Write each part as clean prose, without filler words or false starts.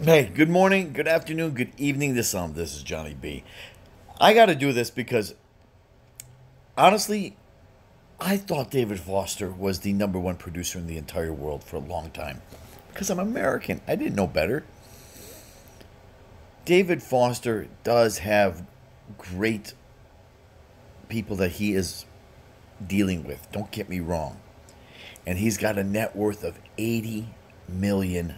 Hey, good morning, good afternoon, good evening. This is Johnny B. I got to do this because, honestly, I thought David Foster was the #1 producer in the entire world for a long time. Because I'm American. I didn't know better. David Foster does have great people that he is dealing with. Don't get me wrong. And he's got a net worth of $80 million.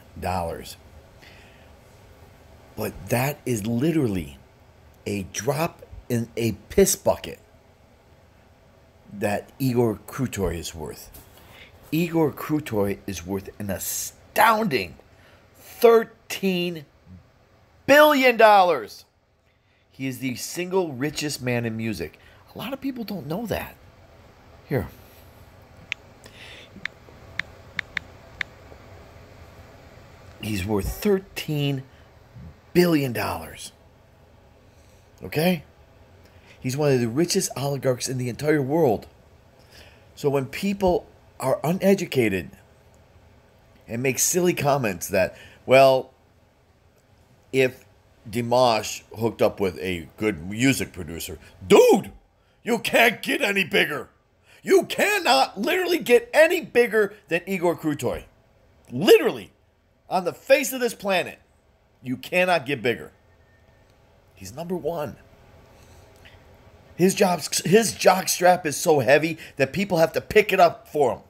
But that is literally a drop in a piss bucket that Igor Krutoy is worth. Igor Krutoy is worth an astounding $13 billion. He is the single richest man in music. A lot of people don't know that. Here. He's worth $13 billion. Okay? He's one of the richest oligarchs in the entire world. So when people are uneducated and make silly comments that, well, if Dimash hooked up with a good music producer, dude, you can't get any bigger. You cannot literally get any bigger than Igor Krutoy. Literally, on the face of this planet. You cannot get bigger. He's #1. His jock strap is so heavy that people have to pick it up for him.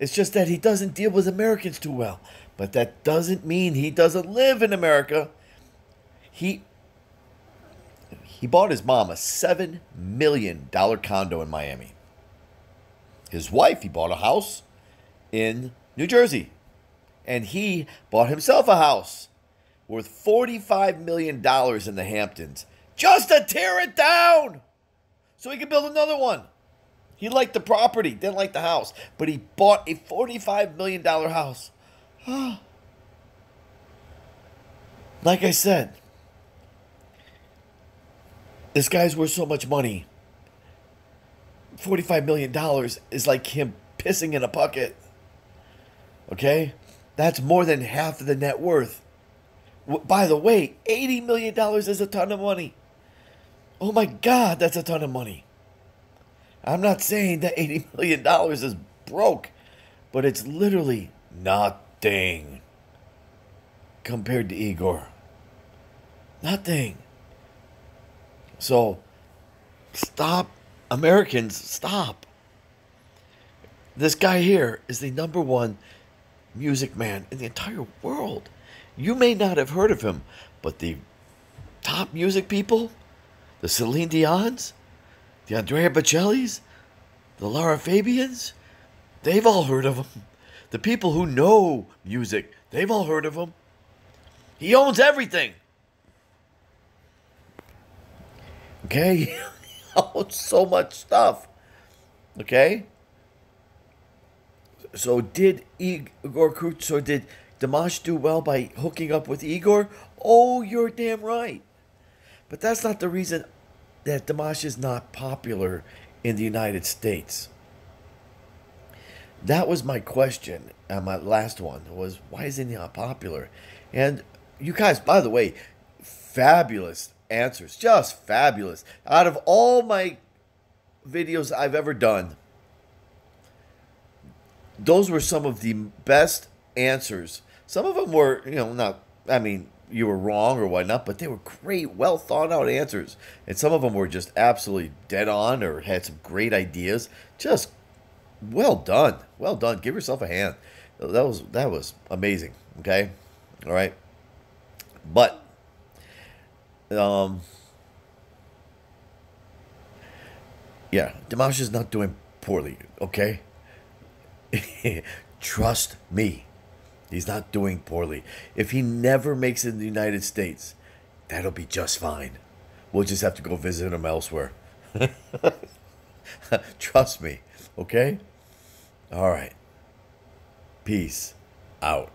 It's just that he doesn't deal with Americans too well. But that doesn't mean he doesn't live in America. He bought his mom a $7 million condo in Miami. His wife, he bought a house in New Jersey. And he bought himself a house worth $45 million in the Hamptons, just to tear it down so he could build another one. He liked the property, didn't like the house, but he bought a $45 million house. Like I said, this guy's worth so much money. $45 million is like him pissing in a bucket. Okay? That's more than half of the net worth. By the way, $80 million is a ton of money. Oh my God, that's a ton of money. I'm not saying that $80 million is broke, but it's literally nothing compared to Igor. Nothing. So, stop. Americans, stop. This guy here is the #1 music man in the entire world. You may not have heard of him, but the top music people, the Celine Dion's, the Andrea Bocelli's, the Lara Fabians, they've all heard of him. The people who know music, they've all heard of him. He owns everything. Okay? He owns so much stuff. Okay? So did Igor Krutoy, or did Dimash do well by hooking up with Igor? Oh, you're damn right. But that's not the reason that Dimash is not popular in the United States. That was my question, and my last one was, why is he not popular? And you guys, by the way, fabulous answers, just fabulous. Out of all my videos I've ever done, those were some of the best answers. Some of them were, you know, not, I mean, you were wrong or whatnot, but they were great, well thought out answers. And some of them were just absolutely dead on or had some great ideas. Just well done. Well done. Give yourself a hand. That was amazing. Okay. All right. But, yeah, Dimash is not doing poorly. Okay. Trust me, he's not doing poorly. If he never makes it in the United States, that'll be just fine. We'll just have to go visit him elsewhere. Trust me, okay? All right. Peace out.